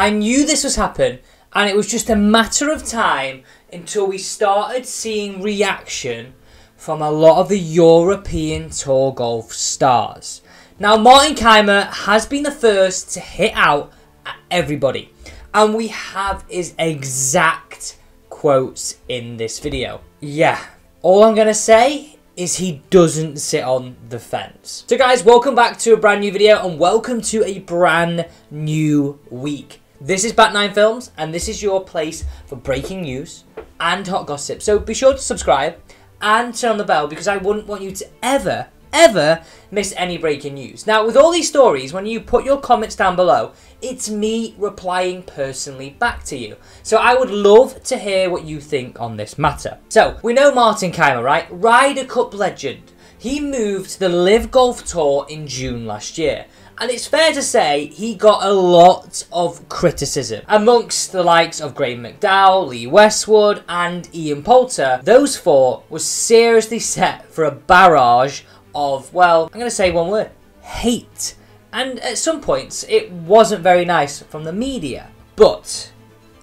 I knew this was happening, and it was just a matter of time until we started seeing reaction from a lot of the European Tour golf stars. Now, Martin Kaymer has been the first to hit out at everybody, and we have his exact quotes in this video. Yeah, all I'm going to say is he doesn't sit on the fence. So guys, welcome back to a brand new video and welcome to a brand new week. This is Bat 9 Films and this is your place for breaking news and hot gossip. So be sure to subscribe and turn on the bell because I wouldn't want you to ever, ever miss any breaking news. Now with all these stories, when you put your comments down below, it's me replying personally back to you. So I would love to hear what you think on this matter. So we know Martin Kaymer, right? Ryder Cup legend. He moved to the LIV Golf Tour in June last year. And it's fair to say he got a lot of criticism amongst the likes of Graeme McDowell, Lee Westwood and Ian Poulter. Those four were seriously set for a barrage of, well, I'm going to say one word, hate. And at some points, it wasn't very nice from the media. But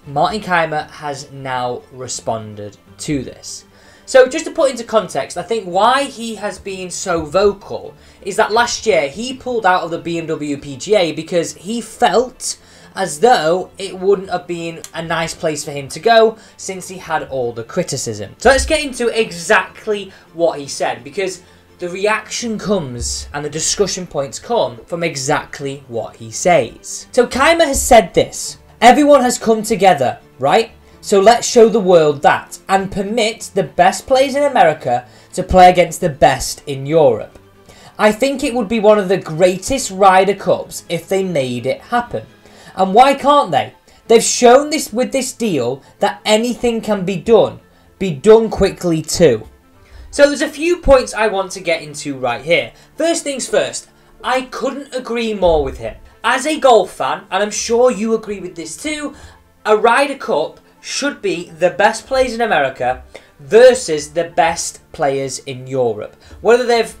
Martin Kaymer has now responded to this. So just to put into context, I think why he has been so vocal is that last year he pulled out of the BMW PGA because he felt as though it wouldn't have been a nice place for him to go since he had all the criticism. So let's get into exactly what he said, because the reaction comes and the discussion points come from exactly what he says. So Kaymer has said this: everyone has come together, right? So let's show the world that and permit the best players in America to play against the best in Europe. I think it would be one of the greatest Ryder Cups if they made it happen. And why can't they? They've shown this with this deal that anything can be done quickly too. So there's a few points I want to get into right here. First things first, I couldn't agree more with him. As a golf fan, and I'm sure you agree with this too, a Ryder Cup should be the best players in America versus the best players in Europe. Whether they've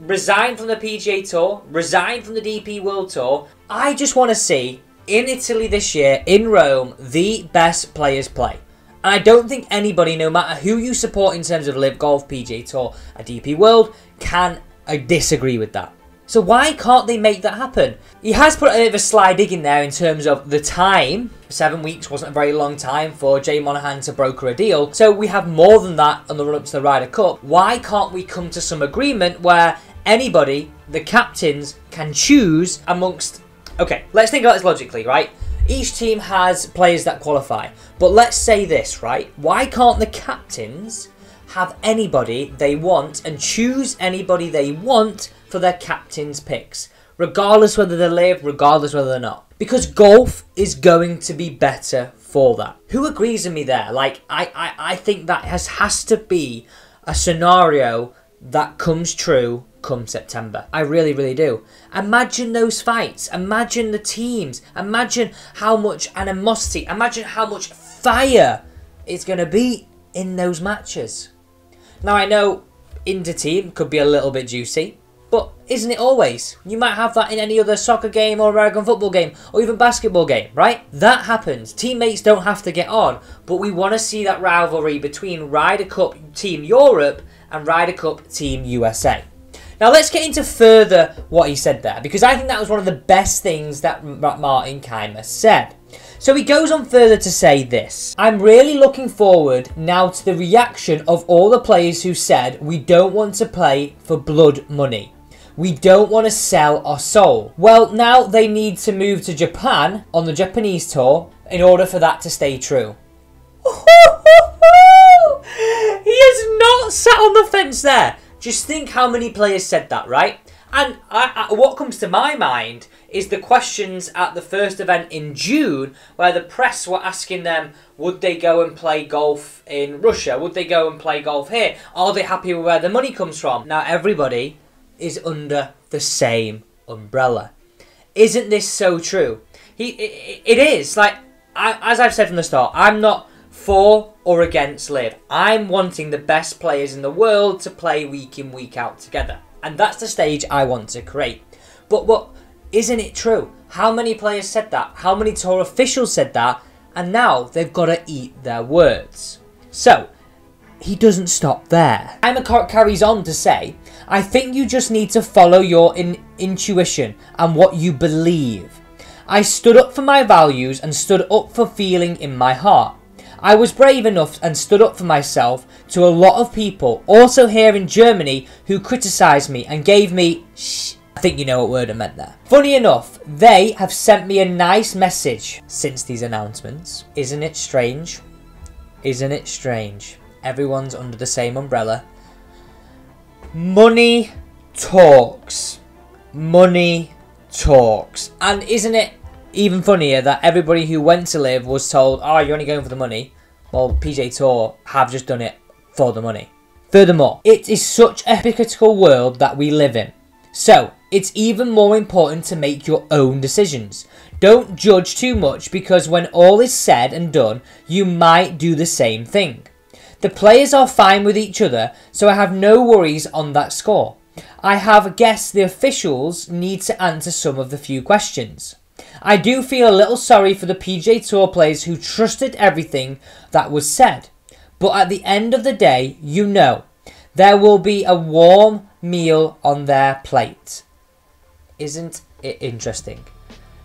resigned from the PGA Tour, resigned from the DP World Tour, I just want to see, in Italy this year, in Rome, the best players play. And I don't think anybody, no matter who you support in terms of LIV Golf, PGA Tour, a DP World, can disagree with that. So why can't they make that happen? He has put a bit of a sly dig in there in terms of the time. 7 weeks wasn't a very long time for Jay Monahan to broker a deal. So we have more than that on the run-up to the Ryder Cup. Why can't we come to some agreement where anybody, the captains, can choose amongst... Okay, let's think about this logically, right? Each team has players that qualify. But let's say this, right? Why can't the captains have anybody they want and choose anybody they want for their captain's picks? Regardless whether they live, regardless whether they're not. Because golf is going to be better for that. Who agrees with me there? Like, I think that has to be a scenario that comes true come September. I really, really do. Imagine those fights. Imagine the teams. Imagine how much animosity. Imagine how much fire it's going to be in those matches. Now, I know inter-team could be a little bit juicy, but isn't it always? You might have that in any other soccer game or American football game or even basketball game, right? That happens. Teammates don't have to get on, but we want to see that rivalry between Ryder Cup Team Europe and Ryder Cup Team USA. Now let's get into further what he said there, because I think that was one of the best things that Martin Kaymer said. So he goes on further to say this: I'm really looking forward now to the reaction of all the players who said we don't want to play for blood money. We don't want to sell our soul. Well, now they need to move to Japan on the Japanese tour in order for that to stay true. He has not sat on the fence there. Just think how many players said that, right? And what comes to my mind is the questions at the first event in June where the press were asking them, would they go and play golf in Russia? Would they go and play golf here? Are they happy with where the money comes from? Now everybody is under the same umbrella. Isn't this so true? It is. Like, as I've said from the start, I'm not for or against LIV. I'm wanting the best players in the world to play week in, week out together. And that's the stage I want to create. But what Isn't it true? How many players said that? How many tour officials said that? And now they've got to eat their words. So, he doesn't stop there. Kaymer carries on to say, I think you just need to follow your intuition and what you believe. I stood up for my values and stood up for feeling in my heart. I was brave enough and stood up for myself to a lot of people, also here in Germany, who criticised me and gave me shh. I think you know what word I meant there. Funny enough, they have sent me a nice message since these announcements. Isn't it strange? Isn't it strange? Everyone's under the same umbrella. Money talks. Money talks. And isn't it even funnier that everybody who went to LIV was told, oh, you're only going for the money. Well, PGA Tour have just done it for the money. Furthermore, it is such a hypocritical world that we live in. So, it's even more important to make your own decisions. Don't judge too much, because when all is said and done, you might do the same thing. The players are fine with each other, so I have no worries on that score. I have guessed the officials need to answer some of the few questions. I do feel a little sorry for the PGA Tour players who trusted everything that was said. But at the end of the day, you know, there will be a warm meal on their plate. Isn't it interesting?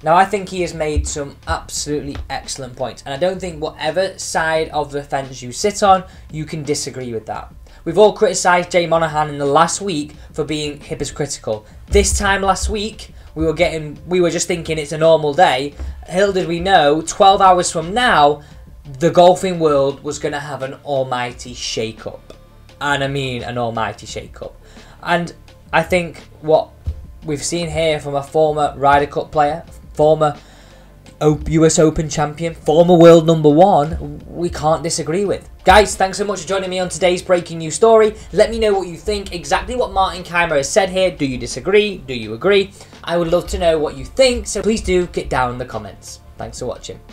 Now, I think he has made some absolutely excellent points. And I don't think whatever side of the fence you sit on, you can disagree with that. We've all criticised Jay Monahan in the last week for being hypocritical. This time last week, we were just thinking it's a normal day. Little did we know, 12 hours from now, the golfing world was going to have an almighty shake-up. And I mean an almighty shake-up. And I think what we've seen here from a former Ryder Cup player, former US Open champion, former world number 1, we can't disagree with. Guys, thanks so much for joining me on today's breaking news story. Let me know what you think, exactly what Martin Kaymer has said here. Do you disagree? Do you agree? I would love to know what you think, so please do get down in the comments. Thanks for watching.